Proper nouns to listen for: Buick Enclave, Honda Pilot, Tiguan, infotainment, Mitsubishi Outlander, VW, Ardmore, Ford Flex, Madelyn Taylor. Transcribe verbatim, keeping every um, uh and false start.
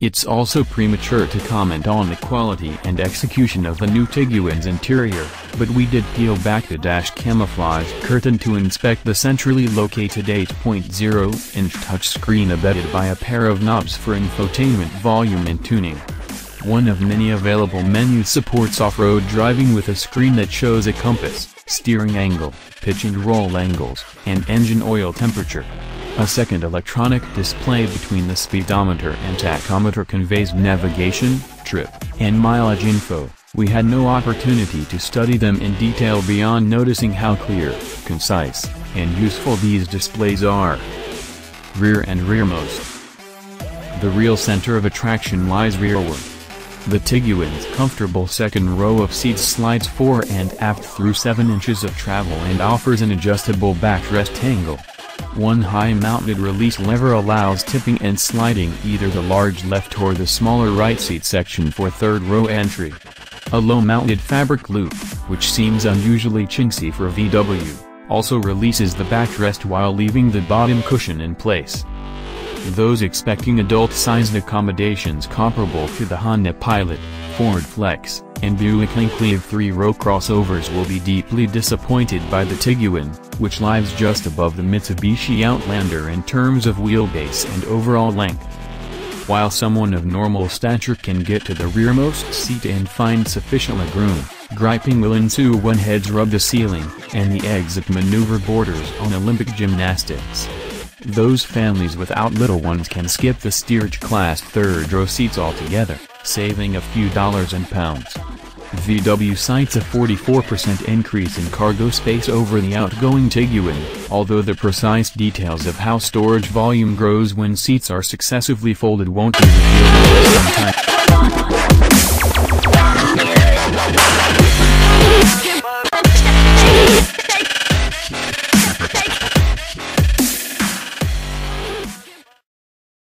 It's also premature to comment on the quality and execution of the new Tiguan's interior, but we did peel back the dash camouflage curtain to inspect the centrally located eight point zero inch touchscreen abetted by a pair of knobs for infotainment, volume and tuning. One of many available menus supports off-road driving with a screen that shows a compass, steering angle, pitch and roll angles, and engine oil temperature. A second electronic display between the speedometer and tachometer conveys navigation, trip, and mileage info. We had no opportunity to study them in detail beyond noticing how clear, concise, and useful these displays are. Rear and rearmost. The real center of attraction lies rearward. The Tiguan's comfortable second row of seats slides fore and aft through seven inches of travel and offers an adjustable backrest angle. One high-mounted release lever allows tipping and sliding either the large left or the smaller right seat section for third-row entry. A low-mounted fabric loop, which seems unusually chintzy for V W, also releases the backrest while leaving the bottom cushion in place. Those expecting adult-sized accommodations comparable to the Honda Pilot, Ford Flex, and Buick Enclave three row crossovers will be deeply disappointed by the Tiguan, which lies just above the Mitsubishi Outlander in terms of wheelbase and overall length. While someone of normal stature can get to the rearmost seat and find sufficient legroom, griping will ensue when heads rub the ceiling, and the exit maneuver borders on Olympic gymnastics. Those families without little ones can skip the steerage class third-row seats altogether, saving a few dollars and pounds. V W cites a forty-four percent increase in cargo space over the outgoing Tiguan, although the precise details of how storage volume grows when seats are successively folded won't be revealed for some time.